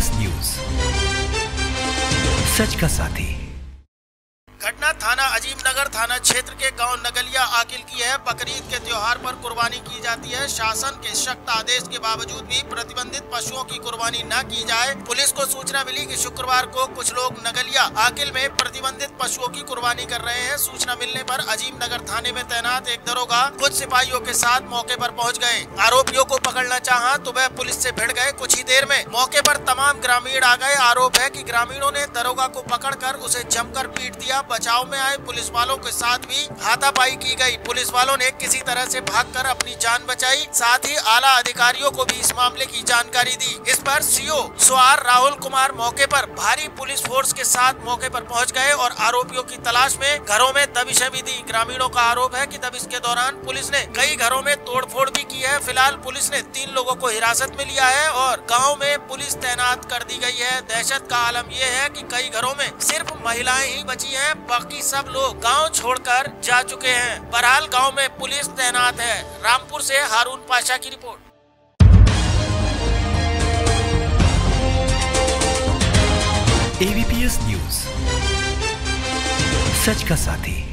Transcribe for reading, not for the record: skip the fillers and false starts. ABPS news, सच का साथी। घटना थाना अजीम नगर थाना क्षेत्र के गांव नगलिया आकिल की है। बकरीद के त्योहार पर कुर्बानी की जाती है। शासन के सख्त आदेश के बावजूद भी प्रतिबंधित पशुओं की कुर्बानी न की जाए। पुलिस को सूचना मिली कि शुक्रवार को कुछ लोग नगलिया आकिल में प्रतिबंधित पशुओं की कुर्बानी कर रहे हैं। सूचना मिलने पर अजीम नगर थाने में तैनात एक दरोगा कुछ सिपाहियों के साथ मौके पर पहुंच गए। आरोपियों को पकड़ना चाहा तो वह पुलिस से भिड़ गए। कुछ ही देर में मौके पर तमाम ग्रामीण आ गए। आरोप है कि ग्रामीणों ने दरोगा को पकड़कर उसे जमकर पीट दिया। बचाव में आए पुलिस वालों के साथ भी हाथापाई की गई। पुलिस वालों ने किसी तरह से भागकर अपनी जान बचाई। साथ ही आला अधिकारियों को भी इस मामले की जानकारी दी। इस पर सीओ स्वार राहुल कुमार मौके पर भारी पुलिस फोर्स के साथ मौके पर पहुंच गए और आरोपियों की तलाश में घरों में दबिशें भी दी। ग्रामीणों का आरोप है कि दबिश के दौरान पुलिस ने कई घरों में तोड़फोड़ भी की है। फिलहाल पुलिस ने 3 लोगों को हिरासत में लिया है और गाँव में पुलिस तैनात कर दी गयी है। दहशत का आलम ये है कि कई घरों में सिर्फ महिलाएं ही बची है, बाकी सब लोग गांव छोड़कर जा चुके हैं। बहरहाल गांव में पुलिस तैनात है। रामपुर से हारून पाशा की रिपोर्ट। ABPS न्यूज, सच का साथी।